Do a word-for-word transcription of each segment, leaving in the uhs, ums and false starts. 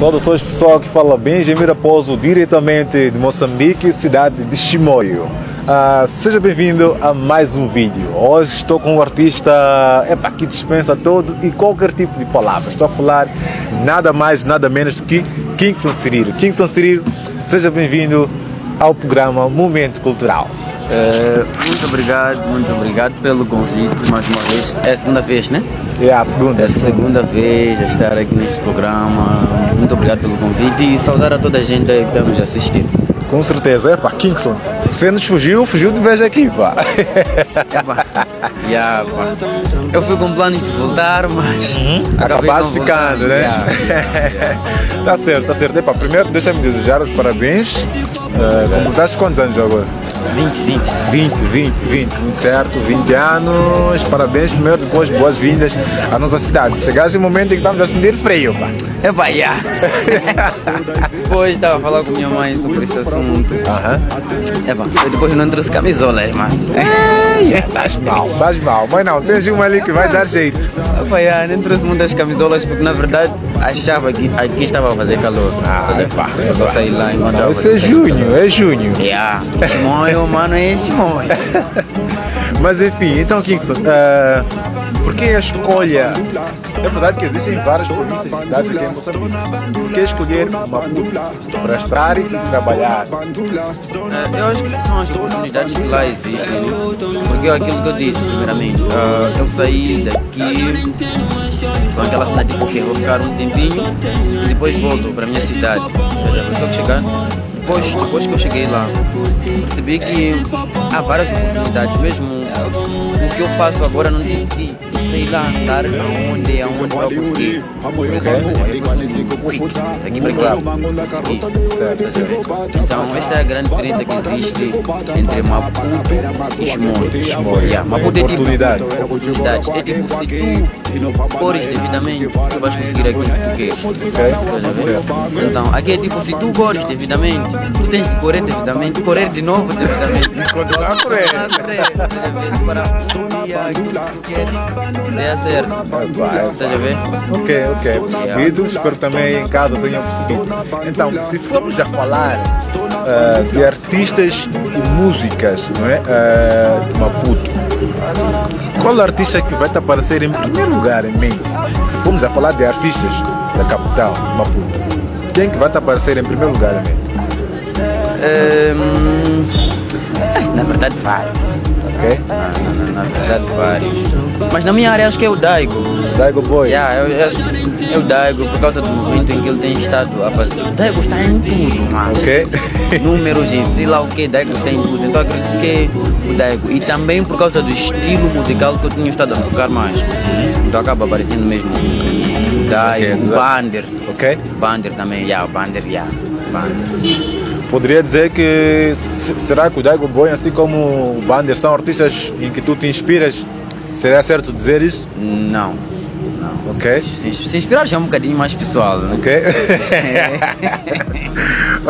Saudações pessoal, que fala Benjamim Raposo, diretamente de Moçambique, cidade de Chimoio. Uh, seja bem-vindo a mais um vídeo. Hoje estou com um artista epa, que dispensa todo e qualquer tipo de palavra. Estou a falar nada mais, nada menos que Kingston Siriro. Kingston Siriro, seja bem-vindo ao programa Momento Cultural. Uh, muito obrigado, muito obrigado pelo convite mais uma vez. É a segunda vez, né? É a segunda. É a segunda vez a estar aqui neste programa. Muito obrigado pelo convite e saudar a toda a gente que está nos assistindo. Com certeza, é pá, Kingston. Você nos fugiu, fugiu de vez aqui, pá. É, pá. Yeah, pá. Eu fui com planos de voltar, mas. Uhum. Acabaste ficando, né? Yeah, yeah, yeah. Tá certo, tá certo. É, pá, primeiro, deixa-me desejar os parabéns. Uh, completaste quantos anos agora? vinte, vinte, vinte, vinte, vinte, muito certo, vinte anos, parabéns primeiro, depois boas-vindas à nossa cidade. Chegaste no momento em que estamos a sentir freio, pá. É pá, já. Depois estava a falar com minha mãe sobre esse assunto. Aham. É pá, eu depois não trouxe camisolas, mano. É, faz mal, faz mal, mas não, tens uma ali que vai dar jeito. É pá, já, nem trouxe muitas camisolas porque na verdade achava que aqui estava a fazer calor. Ah, é pá. Eu vou sair lá e encontrar. Isso é junho, é junho. É, Chimoio. Mano, é esse homem. Mas enfim, então Kingston, uh, por que a escolha? É verdade que existem várias províncias e cidades aqui em Moçambique. Por que escolher Maputo para estar e trabalhar? Uh, eu acho que são as oportunidades que lá existem, né? Porque é aquilo que eu disse primeiramente. Uh, eu saí daqui com aquela cidade porque vou ficar um tempinho e depois volto para a minha cidade. Eu já vou chegar. Depois, depois que eu cheguei lá, percebi que há várias oportunidades, mesmo o que eu faço agora não tive que, sei lá, andar aonde, aonde eu consegui. Por exemplo, daqui para cá, consegui. Então, esta é a grande diferença que existe entre Maputo e Chimoio. Maputo é tipo oportunidade, é tipo se tu fores devidamente, tu vais conseguir aquilo que tu queres. Então, aqui é tipo se tu fores devidamente, tu tens de correr devidamente, correr de novo devidamente. Continuar a correr. Para um dia aquilo que tu queres, dê a certo. Estás a ver? Ok, ok. Percebido. Espero também em casa tenham percebido. Então, se formos a falar uh, de artistas e músicas, não é? Uh, de Maputo, qual artista que vai te aparecer em primeiro lugar em mente? Se formos a falar de artistas da capital, Maputo, quem que vai te aparecer em primeiro lugar em mente? Um, na verdade, vários. Ok? Ah, na, na, na verdade, vários. Mas na minha área acho que é o Daigo. Daigo Boy? Yeah, eu, eu acho que é o Daigo por causa do momento em que ele tem estado a fazer. O Daigo está em tudo, mano. Ok. Números em sei lá o que, Daigo está em tudo. Então acredito que é o Daigo. E também por causa do estilo musical que eu tinha estado a tocar mais. Então acaba aparecendo mesmo o Daigo, okay, o Bander. Ok? Bander também, yeah, o Bander, yeah. Bander. Poderia dizer que será que o Daigo Boy, assim como o Bander, são artistas em que tu te inspiras? Seria certo dizer isso? Não, não. Ok. Se, se inspirar já é um bocadinho mais pessoal, né? Ok.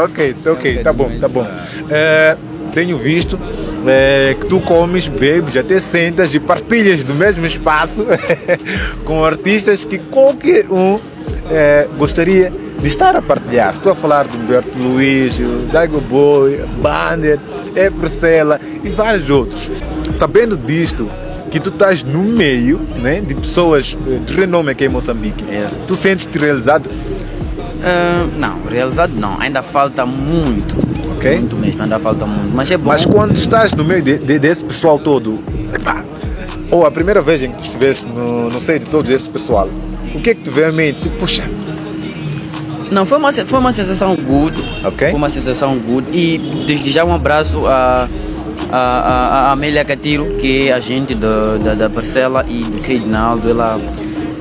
Ok, ok, é um tá bom, tá bom. É, tenho visto é, que tu comes, bebes, até sentas e partilhas do mesmo espaço com artistas que qualquer um é, gostaria de estar a partilhar. Estou a falar de Humberto Luiz, Daigo Boy, Bander, Evricela e vários outros. Sabendo disto, que tu estás no meio, né, de pessoas de renome aqui em Moçambique, é. Tu sentes-te realizado? Uh, não, realizado não, ainda falta muito, okay. Muito mesmo, ainda falta muito, mas é bom. Mas quando estás no meio de, de, desse pessoal todo, epá, ou a primeira vez em que tu estiveste no, no seio de todo esse pessoal, o que é que tu vê em mente? Puxa. Não, foi uma, foi uma sensação good, okay. Foi uma sensação good e desde já um abraço a... A, a, a Amélia Catiro, que é agente do, da, da Percella e do Cardinal, ela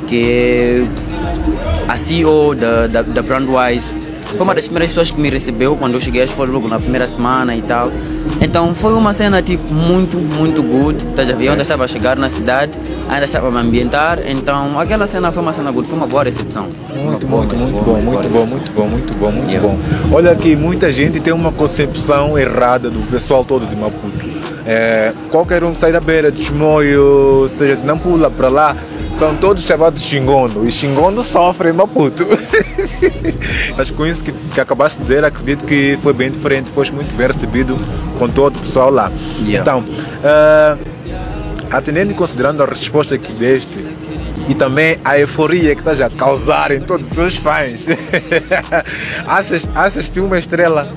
que é a C E O da, da, da Brandwise. Foi uma das primeiras pessoas que me recebeu quando eu cheguei, acho que foi logo na primeira semana e tal. Então foi uma cena tipo muito, muito good. Tá, já vi, eu ainda estava a chegar na cidade, ainda estava a me ambientar. Então aquela cena foi uma cena good, foi uma boa recepção. Muito, boa, muito, muito, boa, bom, muito, boa, boa, muito bom, muito bom, muito yeah. bom, muito bom. Olha aqui, muita gente tem uma concepção errada do pessoal todo de Maputo. É, qualquer um que sai da beira de Chimoio, ou seja, se não pula para lá, são todos chamados Xingondo, e Xingondo sofre em Maputo. Mas com isso que, que acabaste de dizer, acredito que foi bem diferente, foi muito bem recebido com todo o pessoal lá. Yeah. Então, uh, atendendo e considerando a resposta que deste, e também a euforia que estás a causar em todos os seus fãs, achas, achas-te uma estrela?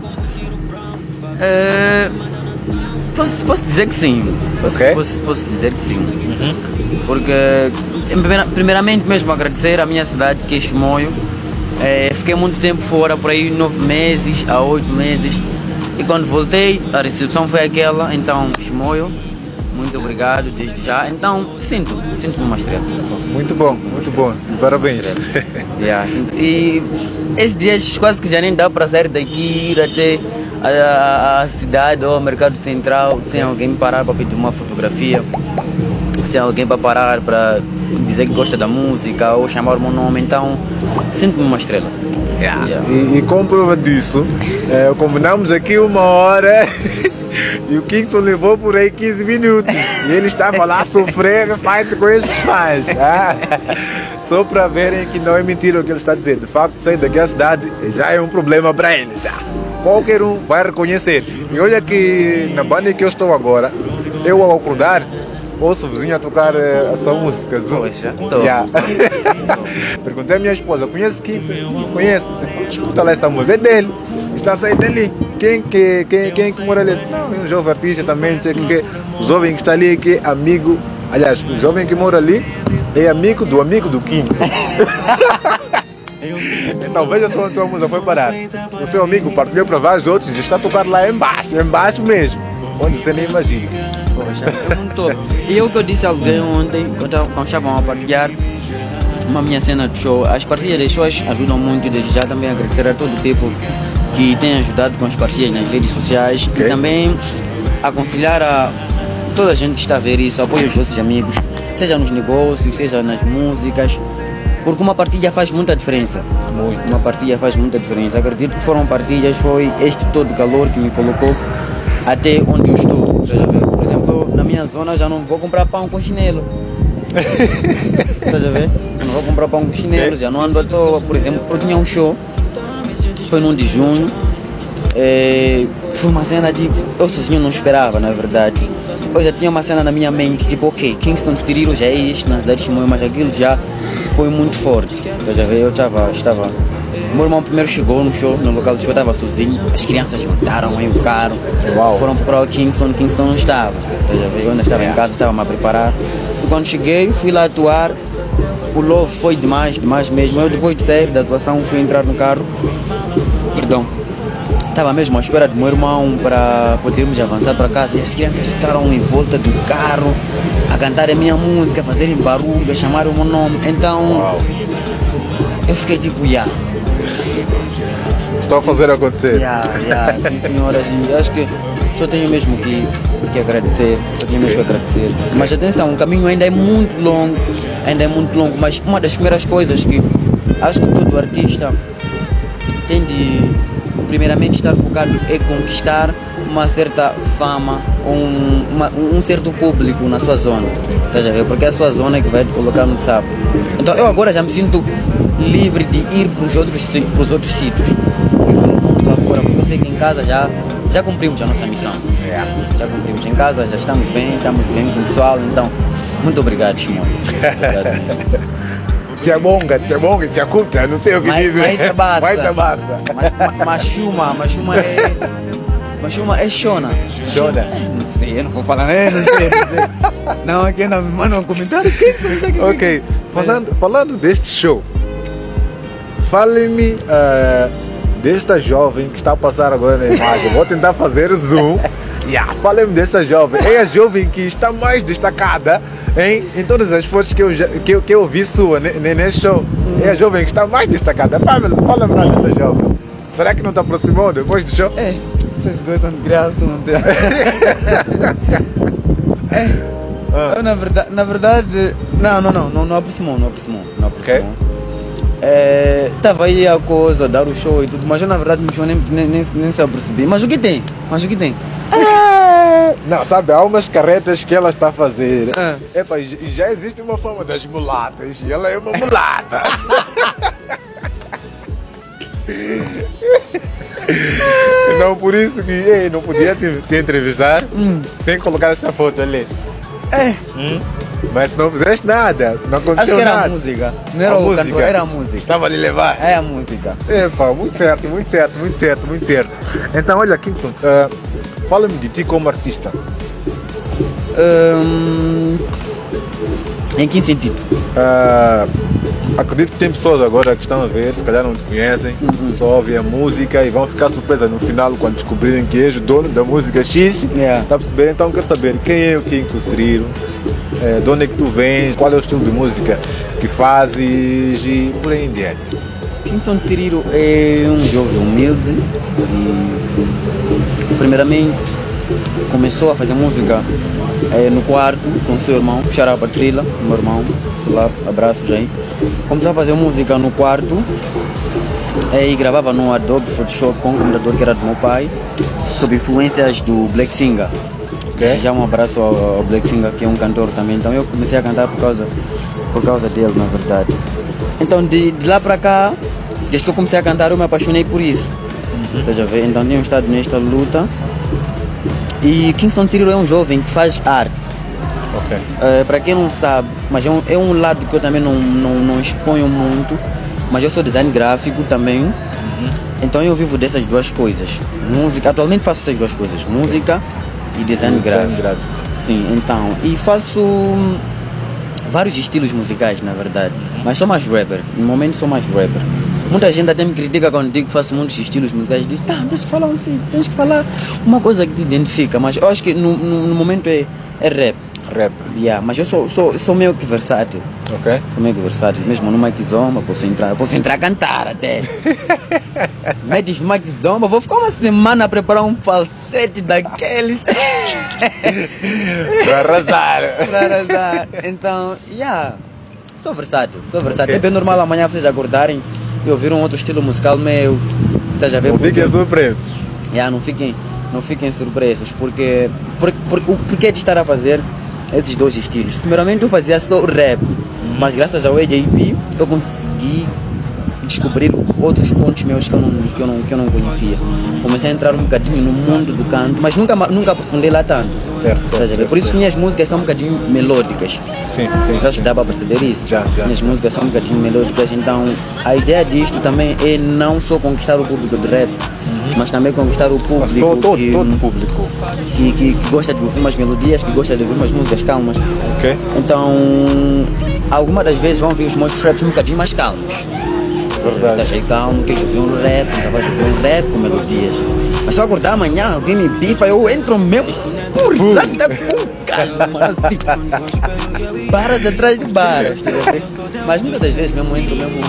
Uh... Posso, posso dizer que sim, posso, okay. posso, posso dizer que sim, uhum. Porque primeiramente mesmo agradecer à minha cidade, que é Chimoio. É, fiquei muito tempo fora, por aí nove meses a oito meses, e quando voltei a recepção foi aquela, então Chimoio, muito obrigado desde já, então sinto, sinto-me uma estrela. Muito bom, muito bom, parabéns. Yeah, e esses dias quase que já nem dá para sair daqui, ir até a, a cidade ou ao mercado central sem alguém parar para pedir uma fotografia, sem alguém para parar para dizer que gosta da música ou chamar o meu nome, então sinto-me uma estrela. Yeah. Yeah. E, e como prova disso, é, combinamos aqui uma hora. E o Kingston levou por aí quinze minutos. E ele estava lá sofrendo fight com esses fãs. Ah, só para verem que não é mentira o que ele está dizendo. De facto, sair daqui à cidade já é um problema para ele. Já. Qualquer um vai reconhecer. E olha que na banda que eu estou agora, eu ao acordar, ouço o vizinho a tocar a sua música. Zoom. Yeah. Perguntei à minha esposa, conhece Kingston? Conhece? Escuta lá essa música, é dele. Está saindo dali. Quem que, quem, quem que mora ali? Não, é um jovem artista também, sei que, que o jovem que está ali que é amigo, aliás, o jovem que mora ali é amigo do amigo do Kingston. Então veja só onde a tua música foi parar. O seu amigo partilhou para vários outros e está tocando lá embaixo, embaixo mesmo, onde você nem imagina. Poxa, eu não estou. E eu que eu disse a alguém ontem, quando estavam a partilhar uma minha cena de show, as partilhas de shows ajudam muito, desde já também agradecer a todo o tipo que tem ajudado com as parcerias nas redes sociais, okay. E também aconselhar a toda a gente que está a ver isso, apoie os vossos amigos, seja nos negócios, seja nas músicas, porque uma partilha faz muita diferença. Muito. Uma partilha faz muita diferença. Acredito que foram partilhas, foi este todo calor que me colocou até onde eu estou. Por exemplo, na minha zona já não vou comprar pão com chinelo. Estás a ver? Eu não vou comprar pão com chinelo, okay. Já não ando à toa. Por exemplo, eu tinha um show, foi no um de junho, é, foi uma cena de... eu sozinho não esperava, na verdade. Eu já tinha uma cena na minha mente, tipo, ok, Kingston Siriro já é isto, na cidade de Chimoio, mas aquilo já foi muito forte. Então, já veio, eu estava, estava... meu irmão primeiro chegou no show, no local do show, estava sozinho, as crianças voltaram, invocaram, wow. Foram procurar o Kingston, Kingston não estava. Então, já veio, eu ainda estava em casa, estava-me a preparar. E quando cheguei, fui lá atuar. O love foi demais, demais mesmo. Eu depois de sair da atuação fui entrar no carro. Perdão. Estava mesmo à espera do meu irmão para podermos avançar para casa. E as crianças ficaram em volta do carro a cantar a minha música, a fazerem barulho, a chamar o meu nome. Então, uau. Eu fiquei tipo, yeah. Estou a fazer acontecer. Yeah, yeah, sim senhoras, acho que só tenho mesmo que, que agradecer, só tenho mesmo que agradecer. Mas atenção, o caminho ainda é muito longo, ainda é muito longo, mas uma das primeiras coisas que acho que todo artista tem de primeiramente estar focado é conquistar uma certa fama, um, uma, um certo público na sua zona, porque é a sua zona que vai te colocar no sapo. Então eu agora já me sinto livre de ir para os outros, para os outros sítios. Agora, porque eu sei que em casa já, já cumprimos a nossa missão. Yeah. Já cumprimos em casa, já estamos bem, estamos bem com o pessoal. Então, muito obrigado, Chimoio. Tchabonga, tchabonga, tchacuta, não sei o que dizer. Mas tabasta. Mas tabasta. Machuma, machuma é... Machuma é Shona. Shona. Não sei, eu não vou falar, né? Não sei, não sei. Não, aqui não, manda um comentário. Ok, falando, falando deste show. Fale-me uh, desta jovem que está a passar agora na imagem. Vou tentar fazer o zoom. Yeah. Fale-me desta jovem. É a jovem que está mais destacada em, em todas as fotos que eu, já, que, que eu vi sua neste show. É a jovem que está mais destacada. Fale-me dessa jovem. Será que não te aproximou depois do show? É, vocês gostam de graça, não tem? É. Ah. Eu, na verdade, na verdade. Não, não, não, não, não aproximou, não aproximou. Não aproximou. Okay. Estava é, aí a coisa, dar o show e tudo, mas eu na verdade no show nem, nem, nem, nem se apercebi. Mas o que tem? Mas o que tem? é... Não, sabe, há umas carretas que ela está a fazer. Ah. Epa, já existe uma fama das mulatas e ela é uma mulata. Então por isso que ei, não podia te, te entrevistar hum. sem colocar essa foto ali. É. Hum? Mas não fizeste nada, não aconteceu. Acho que era nada. A música, não era a o música. Cantor, era a música. Estava ali levar. É a música. Epa, muito certo, muito certo, muito certo, muito certo. Então olha, Kingston, uh, fala-me de ti como artista. Um, em que sentido? Uh, acredito que tem pessoas agora que estão a ver, se calhar não te conhecem, uhum. só ouvem a música e vão ficar surpresas no final quando descobrirem que és o dono da música X. Yeah. Tá a perceber? Então quero saber quem é o Kingston Siriro, é, de onde é que tu vens, qual é o estilo de música que fazes e por aí em diante. Kingston Siriro é um jovem humilde e primeiramente começou a fazer música é, no quarto com seu irmão, Xará Patrila, meu irmão, lá, abraços aí. Começou a fazer música no quarto é, e gravava no Adobe Photoshop com um computador que era do meu pai, sob influências do Black Singer. Okay. Já um abraço ao, ao Black Singer, que é um cantor também. Então eu comecei a cantar por causa, por causa dele, na verdade. Então de, de lá para cá, desde que eu comecei a cantar, eu me apaixonei por isso. Uhum. Você já vê? Então tenho estado nesta luta. E Kingston Siriro é um jovem que faz arte. Okay. Uh, para quem não sabe, mas é um, é um lado que eu também não, não, não exponho muito, mas eu sou design gráfico também, uhum. então eu vivo dessas duas coisas. Música, atualmente faço essas duas coisas, okay. música e design, design gráfico. gráfico. Sim, então, e faço vários estilos musicais, na verdade, uhum. mas sou mais rapper, no momento sou mais rapper. Muita gente até me critica quando digo que faço muitos estilos musicais, diz, tá, tens que falar assim, tens que falar uma coisa que te identifica, mas eu acho que no, no, no momento é, é rap. Rap. Yeah, mas eu sou, sou, sou meio que versátil. Ok. Sou meio que versátil, mesmo no Maquizomba, posso entrar, posso entrar a cantar até. Metes no Maquizomba, vou ficar uma semana a preparar um falsete daqueles. Pra arrasar. Pra arrasar. Então, yeah, sou versátil, sou versátil. Okay. É bem normal amanhã vocês acordarem e ouviram um outro estilo musical meu, tá, já vê, não porque... fiquem surpresos. Yeah, não, fiquem, não fiquem surpresos, porque por, por, o porquê de estar a fazer esses dois estilos? Primeiramente eu fazia só rap, mas graças ao E J P eu consegui descobrir outros pontos meus que eu, não, que, eu não, que eu não conhecia. Comecei a entrar um bocadinho no mundo do canto, mas nunca, nunca aprofundei lá tanto. Certo, certo, certo, por isso certo. Minhas músicas são um bocadinho melódicas. Sim, sim. Acho que dá para perceber isso. Já, já. Minhas músicas são um bocadinho melódicas, então a ideia disto também é não só conquistar o público de rap, uhum. mas também conquistar o público, todo, todo, que, todo público. Que, que, que gosta de ouvir umas melodias, que gosta de ouvir umas músicas calmas. Okay. Então, algumas das vezes vão vir os meus traps um bocadinho mais calmos. Verdade. Tá calmo, queres ouvir um rap, tava ouvir um rap com melodias. Mas só acordar amanhã, alguém me bifa, eu entro mesmo por nada com calma. Assim. Barras atrás de barras. Mas muitas das vezes mesmo entro mesmo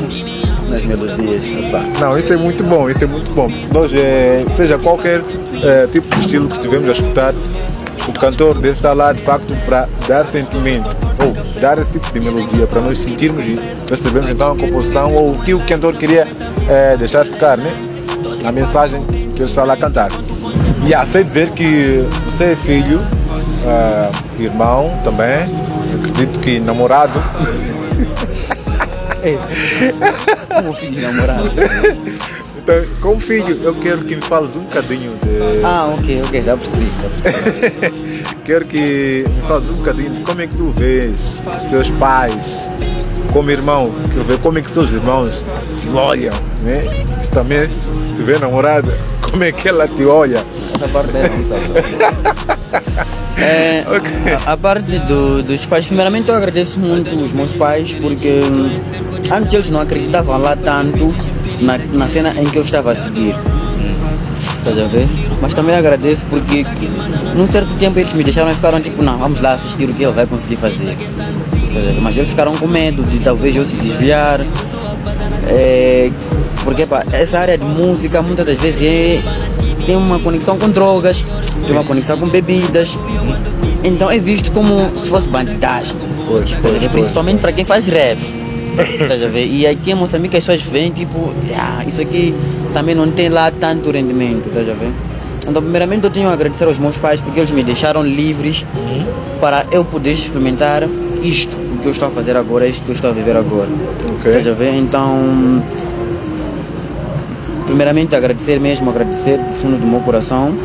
nas melodias. Tá? Não, isso é muito bom, isso é muito bom. Hoje, é, seja qualquer é, tipo de estilo que estivemos a escutar, o cantor deve estar lá de facto para dar sentimento, ou dar esse tipo de melodia para nós sentirmos e percebermos então a composição ou o que o cantor queria é, deixar ficar, né? A mensagem que ele está lá a cantar. E ah, sei dizer que você é filho, ah, irmão também, acredito que namorado. É. Como filho de namorado? Então, como filho, eu quero que me fales um bocadinho de... Ah, ok, ok, já percebi, já percebi. Quero que me fales um bocadinho de como é que tu vês seus pais como irmão, quero ver como é que seus irmãos te olham, né? Se também, se tu vê namorada, como é que ela te olha? Essa parte é é, okay. a, a parte do, dos pais, primeiramente eu agradeço muito os meus pais, porque antes eles não acreditavam lá tanto Na, na cena em que eu estava a seguir, estás a ver? Mas também agradeço porque que, num certo tempo eles me deixaram e ficaram tipo, não, vamos lá assistir o que ele vai conseguir fazer, estás a ver? Mas eles ficaram com medo de talvez eu se desviar, é, porque pá, essa área de música muitas das vezes é, tem uma conexão com drogas, tem uma conexão com bebidas, então é visto como se fosse bandidagem, pois, pois, pois. Principalmente para quem faz rap. E aqui em Moçambique as pessoas veem tipo, ah, isso aqui também não tem lá tanto rendimento, tá já vendo? Então, primeiramente, eu tenho a agradecer aos meus pais porque eles me deixaram livres uhum. para eu poder experimentar isto, o que eu estou a fazer agora, isto que eu estou a viver agora. Okay. Já vê? Então, primeiramente, agradecer mesmo, agradecer do fundo do meu coração.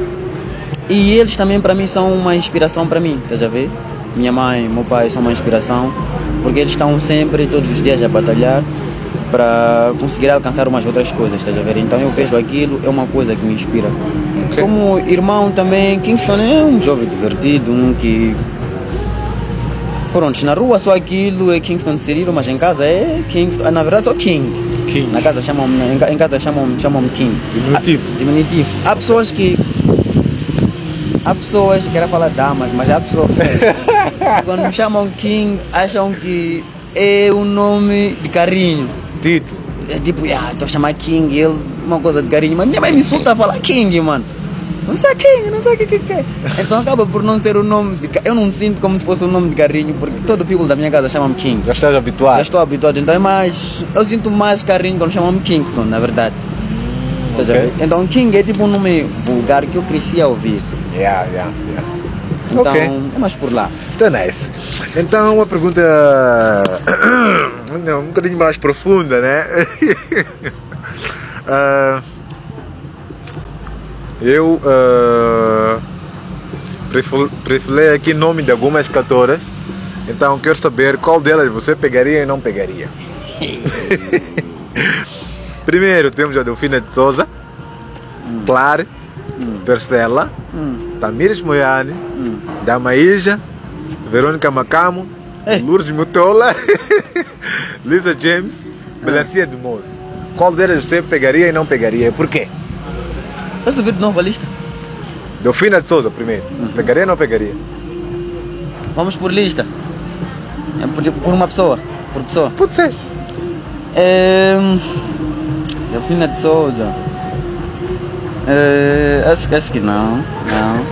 E eles também, para mim, são uma inspiração para mim, tá já vê? Minha mãe, meu pai são uma inspiração, porque eles estão sempre, todos os dias, a batalhar para conseguir alcançar umas outras coisas, tá já vê? Então eu vejo aquilo, é uma coisa que me inspira. Okay. Como irmão também, Kingston é um jovem divertido, um que... Pronto, na rua só aquilo é Kingston Siriro, mas em casa é Kingston, na verdade só King. King. Na casa chamam, em casa chamam, chamam King. Diminutivo. Há, diminutivo. Há pessoas que... Há pessoas que querem falar damas, mas há pessoas que quando me chamam King, acham que é um nome de carinho. Dito. É tipo, ah, estou a chamar King, ele, uma coisa de carinho, mas minha mãe me insulta a falar King, mano. Não sei King, não sei o que que é. Então acaba por não ser o um nome de carinho. Eu não me sinto como se fosse um nome de carinho, porque todo o people da minha casa chama-me King. Já estás habituado? Já estou habituado, então é mais... Eu sinto mais carinho quando chamam-me Kingston, na verdade. Okay. Então King é tipo um nome vulgar que eu cresci a ouvir. Yeah, yeah, yeah. Então okay. É mais por lá. Então nice. Então uma pergunta um bocadinho mais profunda, né? uh, eu uh, preferi aqui o nome de algumas cantoras. Então quero saber qual delas você pegaria e não pegaria. Primeiro temos a Delfina de Souza, hum. Clary, hum. Percella, hum. Tamyris Moiane, hum. Damaíja, Verônica Macamo, Ei. Lourdes Mutola, Lizha James, Melancia hum. de Moço. Qual delas você pegaria e não pegaria? Por quê? Vai subir de novo a lista? Delfina de Souza primeiro. Uhum. Pegaria ou não pegaria? Vamos por lista. Por, por uma pessoa. Por pessoa. Pode ser. É... Delfina de Souza. Uh, acho, acho que não. Não.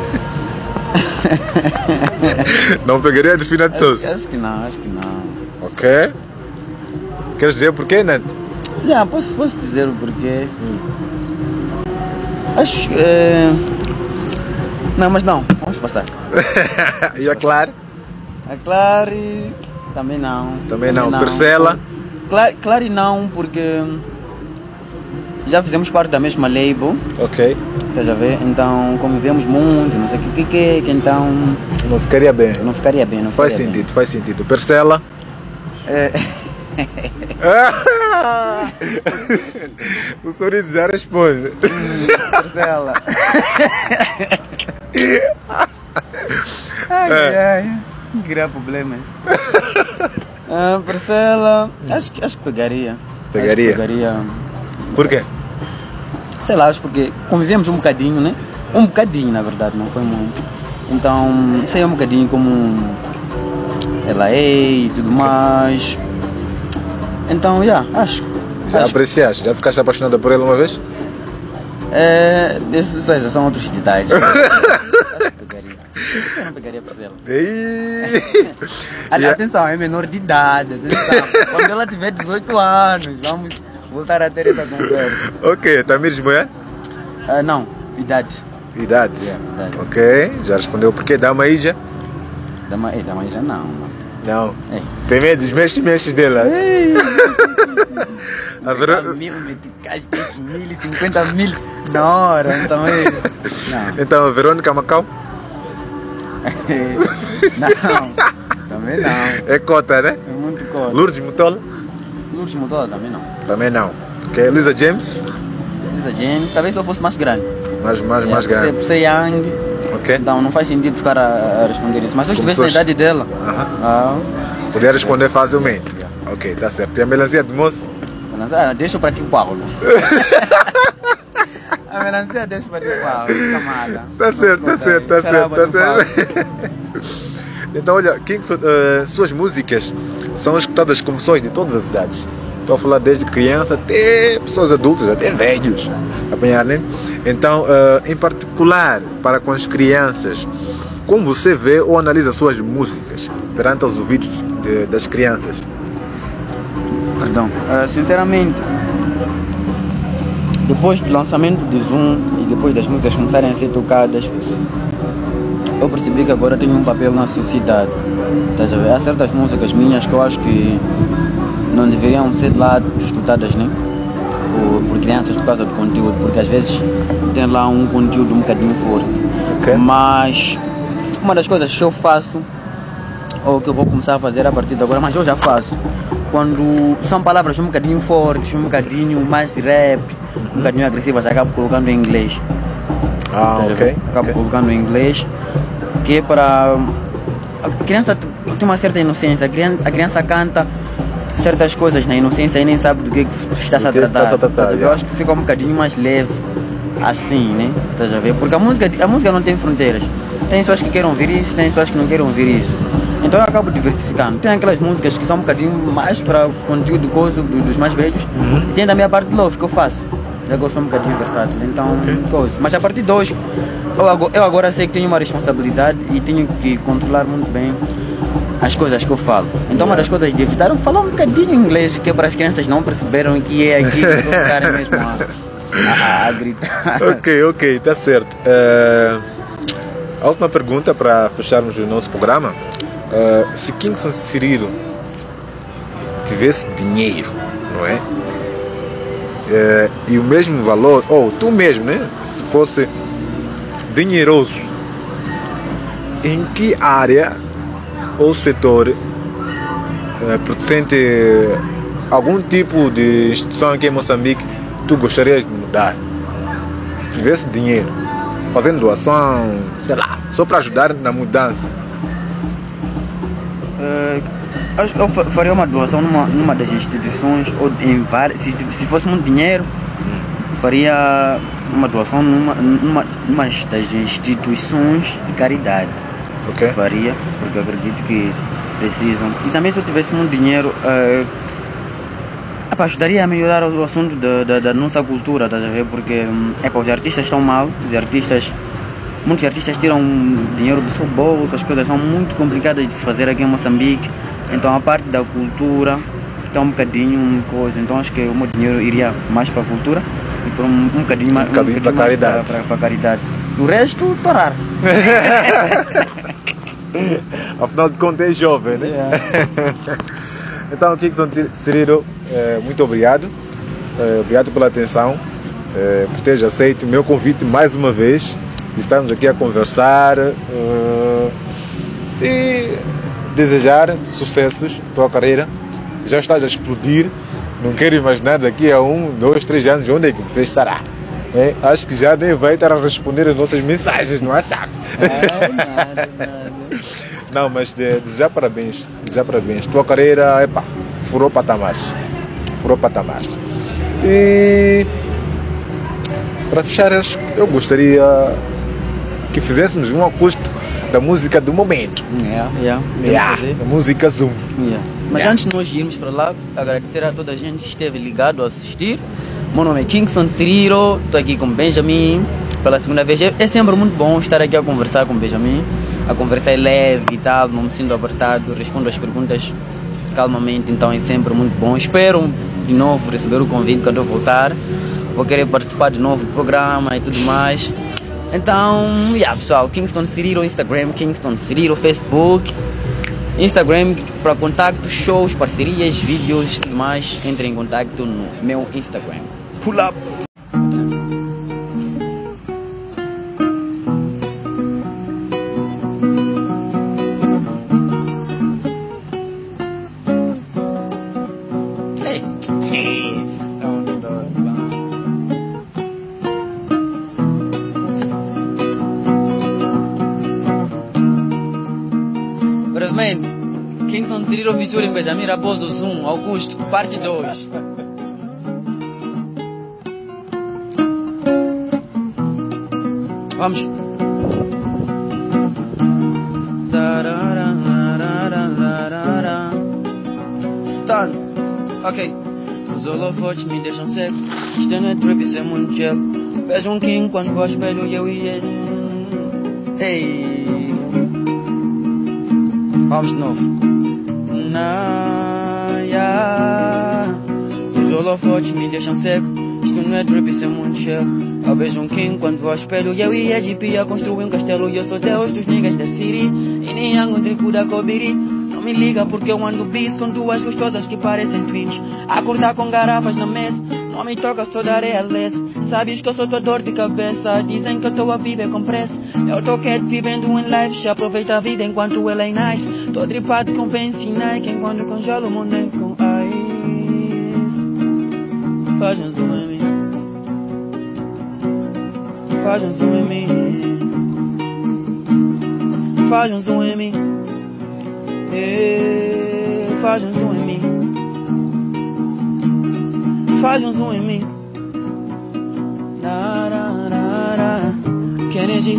Não pegaria a Delfina de Souza? Acho, acho que não, acho que não. Ok. Queres dizer o porquê, Neto? Já, posso, posso dizer o porquê. Acho que. Uh... Não, mas não. Vamos passar. E a Clary? A Clary. Também não. Também, Também não. não. Percella? Clary, Clary não, porque. Já fizemos parte da mesma label. Ok. Tá já vê? Então convivemos muito, não sei o que que que então... Não ficaria bem. Não ficaria bem, não ficaria Faz bem. sentido, faz sentido. Percella? É... O sorriso já responde. Percella. Ai, é. ai, criar problemas. Ah, Percella, acho, acho que pegaria. Pegaria? Acho que pegaria. Por quê? Sei lá, acho porque convivemos um bocadinho, né? Um bocadinho, na verdade, não foi muito. Então, sei um bocadinho como ela é e tudo mais. Então, já, yeah, acho. Já acho. Apreciaste? Já ficaste apaixonada por ela uma vez? É... Dessas são outros detalhes. Eu não pegaria por ela. E... Atenção, é menor de idade. Atenção. Quando ela tiver dezoito anos, vamos... voltar a ter essa conversa. Ok, Tamyris Moiane? Uh, não, idade. Idade? Yeah, idade. Ok, já respondeu porquê? Damaíja? Dama, é, Damaíja não. Não? É. Tem medo dos mexes mexes dela? É. A Verônica... mil, mil, cinquenta mil na hora, também. Não. Então, a Verônica Macamo? Não, também não. É cota, né? É muito cota. Lourdes Mutola? Lourdes Mutola também não. Também não. Ok, Lizha James? Lizha James, talvez se eu fosse mais grande. Mais, mais, é, mais grande. Por ser young, okay. Então não faz sentido ficar a, a responder isso. Mas se eu estivesse na idade dela, uh-huh. ah, poderia responder é, facilmente. É. Ok, tá certo. E a melancia de moço? Ah, deixa para ti, Paulo. A melancia deixa para ti, Paulo. Camada. Tá certo, tá certo, tá certo, tá certo. Então, olha, King, uh, suas músicas são escutadas como sons de todas as idades. Estou a falar desde criança até pessoas adultas, até velhos, apanharem. Então, uh, em particular, para com as crianças, como você vê ou analisa suas músicas perante os ouvidos de, das crianças? Perdão, uh, sinceramente, Depois do lançamento do Zoom e depois das músicas começarem a ser tocadas, eu percebi que agora tenho um papel na sociedade. Há certas músicas minhas que eu acho que não deveriam ser lá escutadas, né? Por, por crianças, por causa do conteúdo, porque às vezes tem lá um conteúdo um bocadinho forte. Okay. Mas uma das coisas que eu faço, ou que eu vou começar a fazer a partir de agora, mas eu já faço, quando são palavras um bocadinho fortes, um bocadinho mais rap, um bocadinho agressivas, acabo colocando em inglês. Ah, ok. Acabo okay. colocando em inglês, que é para... A criança tem uma certa inocência, a criança canta certas coisas na inocência e nem sabe do que está se a tratar. A tratar eu é. acho que fica um bocadinho mais leve, assim, né? Estás a ver? Porque a música, a música não tem fronteiras. Tem pessoas que queiram ouvir isso, tem pessoas que não queiram ouvir isso. Então eu acabo diversificando. Tem aquelas músicas que são um bocadinho mais para o conteúdo gozo dos mais velhos. Uhum. E tem da minha parte de love que eu faço. Eu gosto um bocadinho versátil, então okay. coisa. Mas a partir de hoje, eu, eu agora sei que tenho uma responsabilidade e tenho que controlar muito bem as coisas que eu falo. Então yeah. uma das coisas de evitar é falar um bocadinho inglês, que é para as crianças não perceberam que é aqui que eu ficarem mesmo a, a gritar. Ok, ok, tá certo. Uh, a última pergunta para fecharmos o nosso programa. Uh, se Kingston Siriro tivesse dinheiro, não é? Uh, e o mesmo valor, ou oh, tu mesmo, né? Se fosse dinheiroso, em que área ou setor uh, presente algum tipo de instituição aqui em Moçambique tu gostarias de mudar? Se tivesse dinheiro, fazendo doação, sei lá, só para ajudar na mudança. Acho que eu faria uma doação numa, numa das instituições, ou em várias. Se, se fosse muito dinheiro, faria uma doação numa, numa, numa das instituições de caridade. Okay. Faria, porque eu acredito que precisam. E também, se eu tivesse muito dinheiro, uh, ajudaria a melhorar o assunto da, da, da nossa cultura, tá a ver? Porque um, epa, os artistas estão mal, os artistas. Muitos artistas tiram dinheiro do seu bolso, as coisas são muito complicadas de se fazer aqui em Moçambique. Então a parte da cultura está um bocadinho coisa. Então acho que o meu dinheiro iria mais para a cultura e para um, um bocadinho, um mais, um bocadinho para mais caridade. Para, para, para caridade. O resto, torar. Afinal de contas é jovem, né? Yeah. Então, Kingston Siriro, muito obrigado. Obrigado pela atenção, por teres aceito o meu convite mais uma vez. Estamos aqui a conversar uh, e desejar sucessos à tua carreira. Já estás a explodir, não quero imaginar daqui a um, dois, três anos onde é que você estará. É, acho que já nem vai estar a responder as nossas mensagens no WhatsApp. Não, nada, nada. Não, mas desejar parabéns, desejar parabéns. Tua carreira, epá, furou patamares. Furou patamares. E para fechar, eu gostaria que fizéssemos um acústico da música do momento. Yeah, yeah, yeah, yeah, a música Zoom. Yeah. Mas yeah. antes de nós irmos para lá, agradecer a toda a gente que esteve ligado a assistir. Meu nome é Kingston Siriro, estou aqui com Benjamim pela segunda vez. É sempre muito bom estar aqui a conversar com Benjamim. A conversa é leve e tal, não me sinto apertado, respondo as perguntas calmamente, então é sempre muito bom. Espero de novo receber o convite quando eu voltar. Vou querer participar de novo do programa e tudo mais. Então, yeah, pessoal, Kingston Siriro, Instagram, Kingston Siriro, Facebook, Instagram para contacto, shows, parcerias, vídeos e tudo mais. Entre em contacto no meu Instagram. Pull up! Em Benjamim Raposo, Zoom, Augusto, parte dois. Vamos. Start. Ok. Os holofotes me deixam seco. Estando em tripes é muito gelo. Vejo um king quando vou ao espelho e eu e ele. Ei. Vamos de novo. Os holofotes me deixam seco. isso não é trip, isso é mundo cheio. Eu vejo um king quando vou ao espelho. E eu e a E J P a construir um castelo. E eu sou Deus dos niggas da city. E nem há um trico da Kobiri. Não me liga porque eu ando bis com duas gostosas que parecem twins. Acordar com garrafas na mesa. Não me toca, sou da areia lesa. Sabes que eu sou tua dor de cabeça. Dizem que eu tô a viver com pressa. Eu tô quieto vivendo um life. Já aproveita a vida enquanto ela é nice. Tô dripado com Benz e Nike. Enquanto congelo o mundo é com ice. Faz um zoom em mim. Faz um zoom em mim. Faz um zoom em mim. Ei, faz um zoom em mim. Faz um zoom em mim. Kennedy,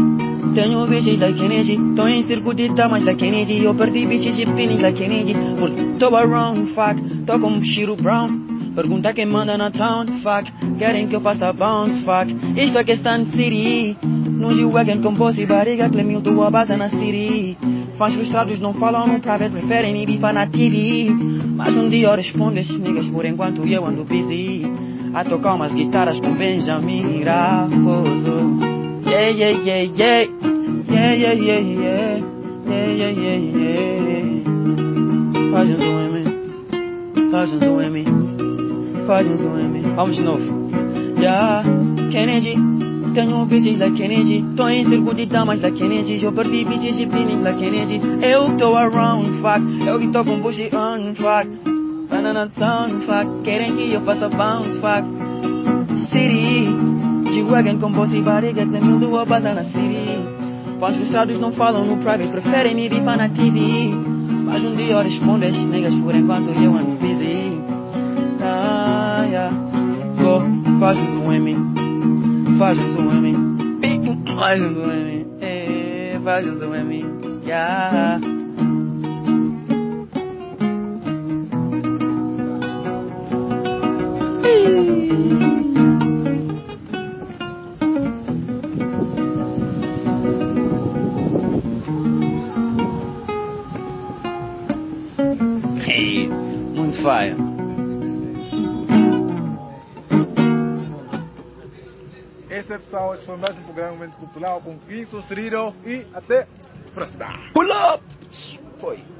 tenho bichos da Kennedy. Tô em circo de damas da Kennedy. Eu perdi bichos e pinis da Kennedy. Porque tô around, fuck. Tô como Shiro Brown. Pergunta quem manda na town, fuck. Querem que eu faça bounce, fuck. Isto é Kingston City. No G-Wagon com bolsa e barriga. Clemil tua base na city. Fãs frustrados não falam no private. Preferem me bifar na T V. Mas um dia eu respondo esses niggas. Por enquanto eu ando busy a tocar umas guitarras com Benjamim Raposo. Yeah, yeah, yeah, yeah, yeah, yeah, yeah, yeah, yeah, yeah, yeah, yeah. Faz um zoom em mim, faz um zoom em mim, faz um zoom em mim. Vamos de novo. Yeah, Kennedy, tenho bitches da Kennedy. Tô em circo de damas da Kennedy. Eu perdi bitches e pinis da Kennedy. Eu tô around, fuck. Eu que tô com bush on, fuck. Banana sound, fuck. Querem que eu faça bounce, fuck. City. G-Wagon com bolsa e barriga, cem mil do Obata na Siri. Pães frustrados não falam no private, preferem me bipar na T V. Mas um dia eu respondo estes niggas, por enquanto eu ando busy. Ah, yeah. Go, faz um zoom em mim, faz um zoom em mim, faz um zoom em mim, eh, faz um zoom em mim, yeah. Esse é, pessoal, esse foi mais um programa Momento Cultural com Kingston Siriro e até a próxima. Pull up! Foi.